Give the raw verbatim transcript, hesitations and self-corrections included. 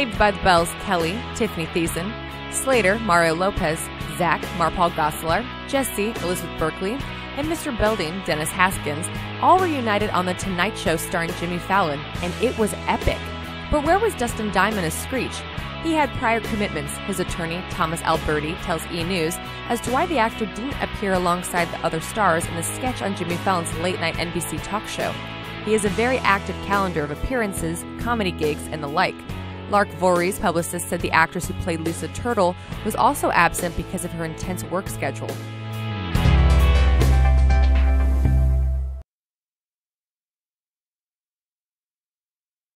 Saved by the Bell's Kelly, Tiffani Thiessen, Slater, Mario Lopez, Zach, Mark-Paul Gosselaar, Jesse, Elizabeth Berkley, and Mister Belding, Dennis Haskins, all were united on The Tonight Show Starring Jimmy Fallon, and it was epic. But where was Dustin Diamond as Screech? He had prior commitments, his attorney, Thomas Alberti, tells E! News, as to why the actor didn't appear alongside the other stars in the sketch on Jimmy Fallon's late-night N B C talk show. He has a very active calendar of appearances, comedy gigs, and the like. Lark Voorhees' publicist said the actress who played Lisa Turtle was also absent because of her intense work schedule.